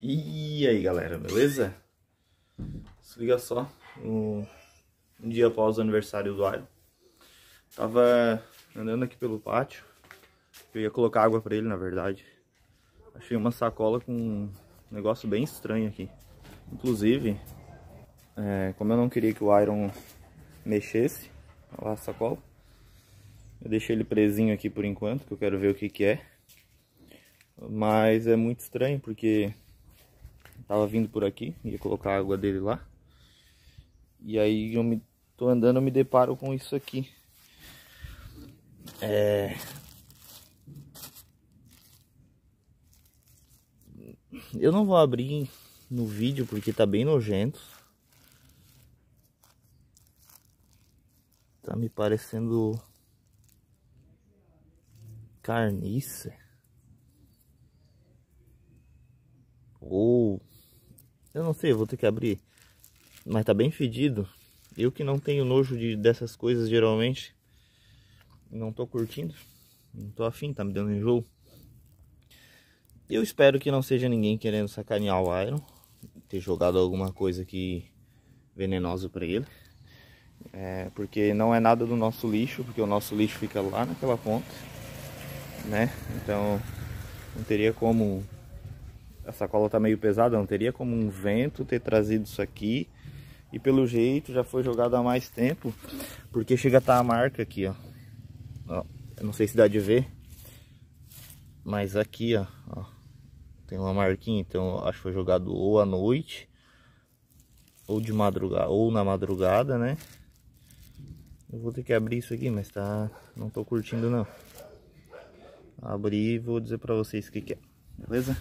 E aí galera, beleza? Se liga só, um dia após o aniversário do Iron, tava andando aqui pelo pátio. Eu ia colocar água pra ele, na verdade. Achei uma sacola com um negócio bem estranho aqui. Inclusive, como eu não queria que o Iron mexesse, olha lá a sacola, eu deixei ele presinho aqui por enquanto, que eu quero ver o que que é. Mas é muito estranho porque tava vindo por aqui, ia colocar a água dele lá. E aí eu me deparo com isso aqui. Eu não vou abrir no vídeo porque tá bem nojento. Tá me parecendo carniça. Ou... eu não sei, eu vou ter que abrir. Mas tá bem fedido. Eu que não tenho nojo dessas coisas geralmente, não tô curtindo, não tô afim, tá me dando enjoo. Eu espero que não seja ninguém querendo sacanear o Iron, ter jogado alguma coisa aqui venenosa pra ele, porque não é nada do nosso lixo, porque o nosso lixo fica lá naquela ponta, né? Então não teria como... a sacola tá meio pesada, não teria como um vento ter trazido isso aqui. E pelo jeito já foi jogado há mais tempo, porque chega a estar a marca aqui, ó. Eu não sei se dá de ver, mas aqui, ó, tem uma marquinha. Então acho que foi jogado ou à noite, ou de madrugada, ou na madrugada, né? Eu vou ter que abrir isso aqui, mas tá... não tô curtindo não. Abri e vou dizer pra vocês o que que é, beleza?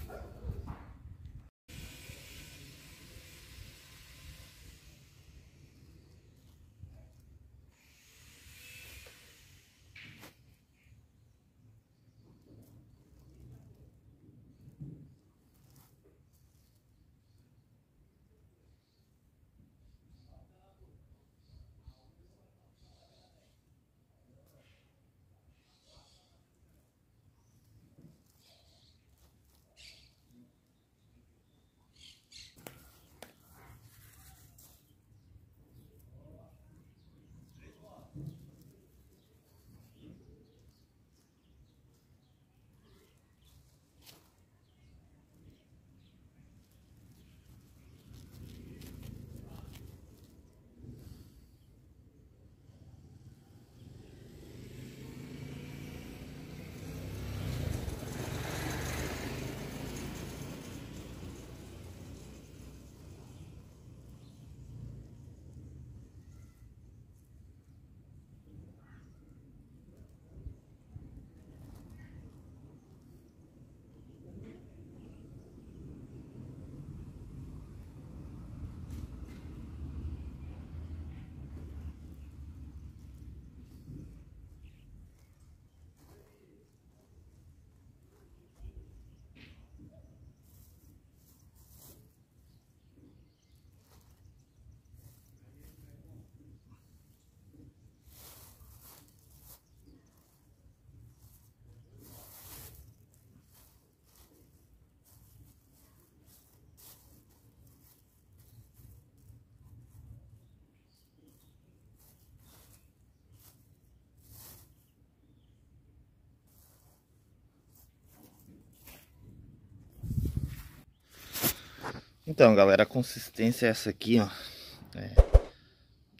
Então galera, a consistência é essa aqui, ó.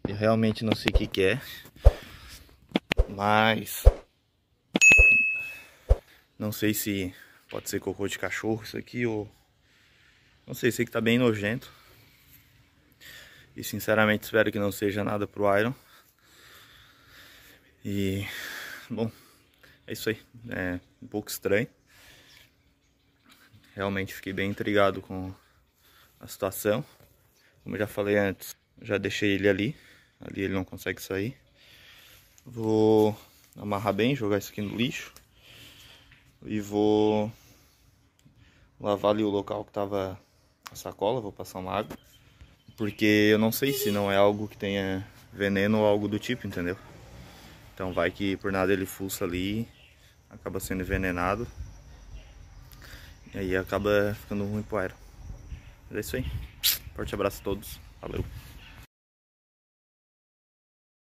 Eu realmente não sei o que que é, mas não sei se pode ser cocô de cachorro isso aqui, ou não sei, sei que tá bem nojento. E sinceramente espero que não seja nada pro Iron. E bom, é isso aí, é um pouco estranho. Realmente fiquei bem intrigado com a situação. Como eu já falei antes, já deixei ele ali ele não consegue sair. Vou amarrar bem, jogar isso aqui no lixo e vou lavar ali o local que tava a sacola, vou passar uma água, porque eu não sei se não é algo que tenha veneno ou algo do tipo, entendeu? Então vai que por nada ele fuça ali, acaba sendo envenenado e aí acaba ficando ruim pro Iron. Mas é isso aí. Forte abraço a todos. Valeu.